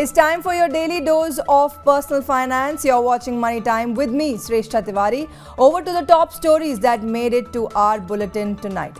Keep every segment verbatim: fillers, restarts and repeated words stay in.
It's time for your daily dose of personal finance. You're watching Money Time with me, Sresh Chatiwari. Over to the top stories that made it to our bulletin tonight.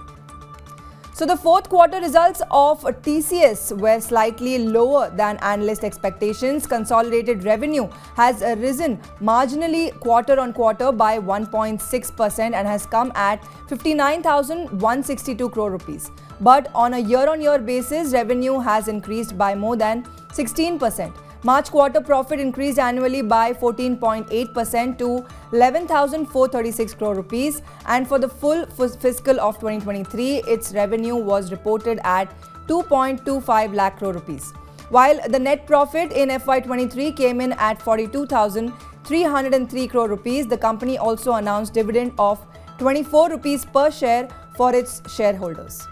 So the fourth quarter results of T C S were slightly lower than analyst expectations. Consolidated revenue has risen marginally quarter on quarter by one point six percent and has come at fifty-nine thousand one hundred sixty-two crore rupees. But on a year-on-year basis, revenue has increased by more than sixteen percent. March quarter profit increased annually by fourteen point eight percent to eleven thousand four hundred thirty-six crore rupees, and for the full fiscal of twenty twenty-three, its revenue was reported at two point two five lakh crore rupees. While the net profit in F Y twenty-three came in at forty-two thousand three hundred three crore rupees, the company also announced dividend of twenty-four rupees per share for its shareholders.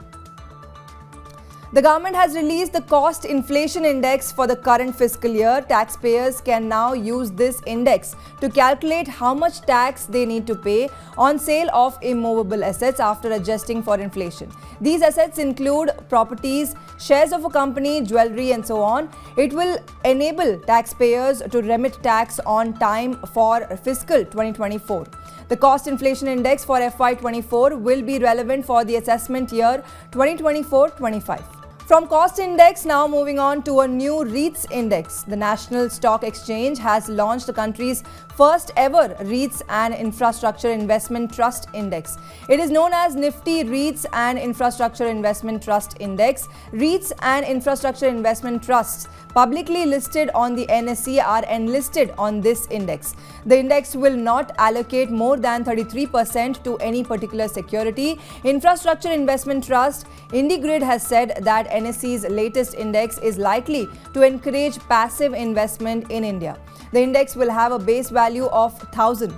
The government has released the cost inflation index for the current fiscal year. Taxpayers can now use this index to calculate how much tax they need to pay on sale of immovable assets after adjusting for inflation. These assets include properties, shares of a company, jewelry and so on. It will enable taxpayers to remit tax on time for fiscal twenty twenty-four. The cost inflation index for F Y twenty-four will be relevant for the assessment year twenty twenty-four twenty-five. From cost index, now moving on to a new REITs index. The National Stock Exchange has launched the country's first ever REITs and Infrastructure Investment Trust Index. It is known as Nifty REITs and Infrastructure Investment Trust Index. REITs and Infrastructure Investment Trusts publicly listed on the N S E are enlisted on this index. The index will not allocate more than thirty-three percent to any particular security. Infrastructure Investment Trust IndiGrid has said that N S E's latest index is likely to encourage passive investment in India. The index will have a base value of one thousand.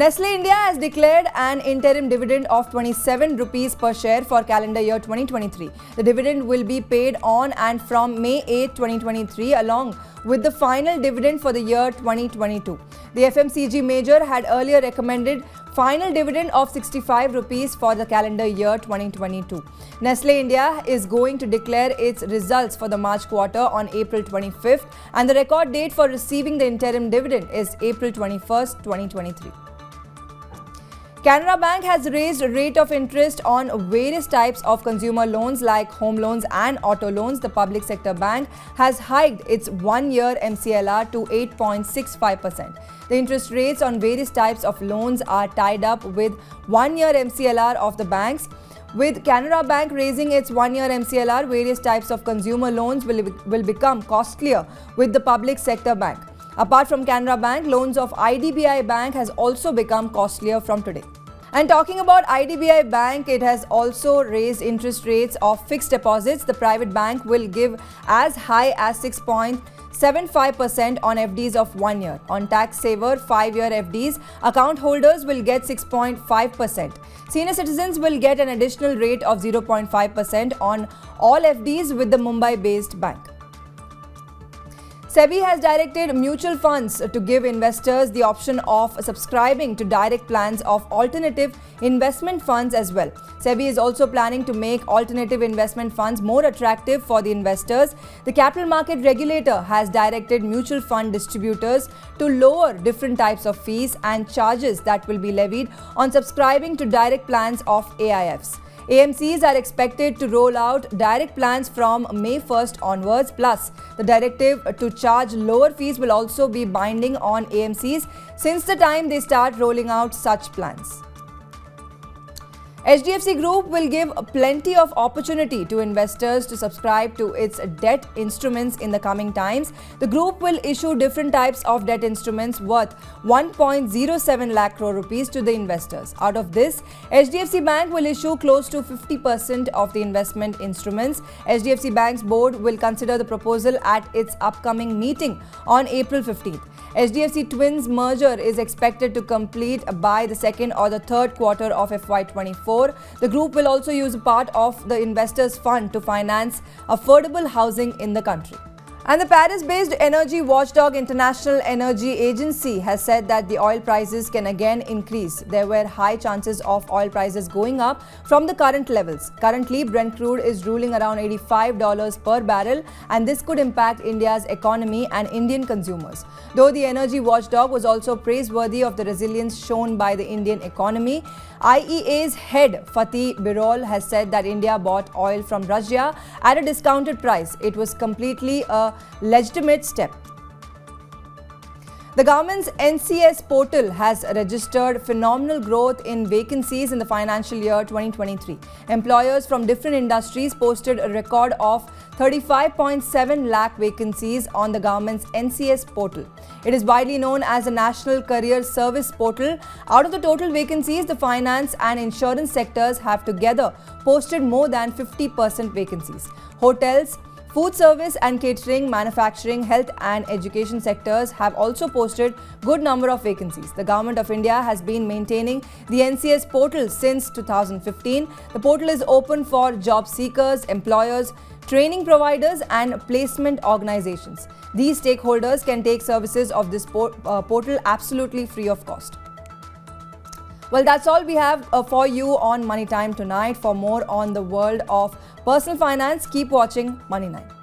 Nestle India has declared an interim dividend of twenty-seven rupees per share for calendar year twenty twenty-three. The dividend will be paid on and from May eighth twenty twenty-three along with the final dividend for the year twenty twenty-two. The F M C G major had earlier recommended final dividend of sixty-five rupees for the calendar year twenty twenty-two. Nestle India is going to declare its results for the March quarter on April twenty-fifth, and the record date for receiving the interim dividend is April twenty-first twenty twenty-three. Canara Bank has raised rate of interest on various types of consumer loans like home loans and auto loans. The public sector bank has hiked its one-year M C L R to eight point six five percent. The interest rates on various types of loans are tied up with one-year M C L R of the banks. With Canara Bank raising its one-year M C L R, various types of consumer loans will, will become costlier with the public sector bank. Apart from Canara Bank, loans of I D B I Bank has also become costlier from today. And talking about I D B I Bank, it has also raised interest rates of fixed deposits. The private bank will give as high as six point seven five percent on F Ds of one year. On tax saver five-year F Ds, account holders will get six point five percent. Senior citizens will get an additional rate of zero point five percent on all F Ds with the Mumbai-based bank. SEBI has directed mutual funds to give investors the option of subscribing to direct plans of alternative investment funds as well. SEBI is also planning to make alternative investment funds more attractive for the investors. The capital market regulator has directed mutual fund distributors to lower different types of fees and charges that will be levied on subscribing to direct plans of A I Fs. A M Cs are expected to roll out direct plans from May first onwards. Plus, the directive to charge lower fees will also be binding on A M Cs since the time they start rolling out such plans. H D F C Group will give plenty of opportunity to investors to subscribe to its debt instruments in the coming times. The group will issue different types of debt instruments worth one point zero seven lakh crore rupees to the investors. Out of this, H D F C Bank will issue close to fifty percent of the investment instruments. H D F C Bank's board will consider the proposal at its upcoming meeting on April fifteenth. H D F C Twins merger is expected to complete by the second or the third quarter of F Y twenty-four. The group will also use a part of the investors' fund to finance affordable housing in the country. And the Paris-based energy watchdog International Energy Agency has said that the oil prices can again increase. There were high chances of oil prices going up from the current levels. Currently, Brent crude is ruling around eighty-five dollars per barrel, and this could impact India's economy and Indian consumers. Though the energy watchdog was also praiseworthy of the resilience shown by the Indian economy, I E A's head Fatih Birol has said that India bought oil from Russia at a discounted price. It was completely a legitimate step. The government's N C S portal has registered phenomenal growth in vacancies in the financial year twenty twenty-three. Employers from different industries posted a record of thirty-five point seven lakh vacancies on the government's N C S portal. It is widely known as the National Career Service Portal. Out of the total vacancies, the finance and insurance sectors have together posted more than fifty percent vacancies. Hotels, food service and catering, manufacturing, health and education sectors have also posted good number of vacancies. The Government of India has been maintaining the N C S portal since two thousand fifteen. The portal is open for job seekers, employers, training providers and placement organizations. These stakeholders can take services of this port- uh, portal absolutely free of cost. Well, that's all we have uh, for you on Money Time tonight. For more on the world of personal finance, keep watching Money nine.